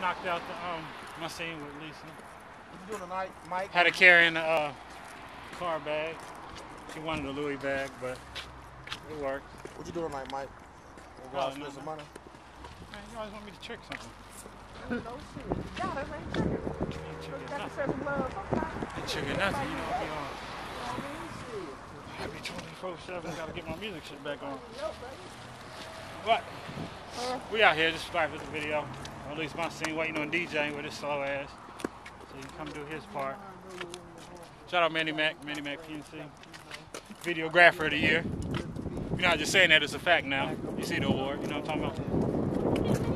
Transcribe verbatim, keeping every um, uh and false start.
just knocked out the um my scene with Lisa. What you doing tonight, Mike? Had her carrying the uh, car bag. She wanted a Louis bag, but it worked. What you doing tonight, Mike? We're going to spend some money. Man, you always want me to trick something. Oh, no shit. Y'all ain't tricking. You got to show some love sometimes. Ain't tricking nothing, you know what I'm saying? I be twenty-four seven, I gotta get my music shit back on. But we out here just for the video. Or at least my scene waiting on DJing with his slow ass. So he can come do his part. Shout out Manny-Mac, Manny-Mac P N C. Videographer of the year. You're not just saying that, it's a fact now. You see the award, you know what I'm talking about?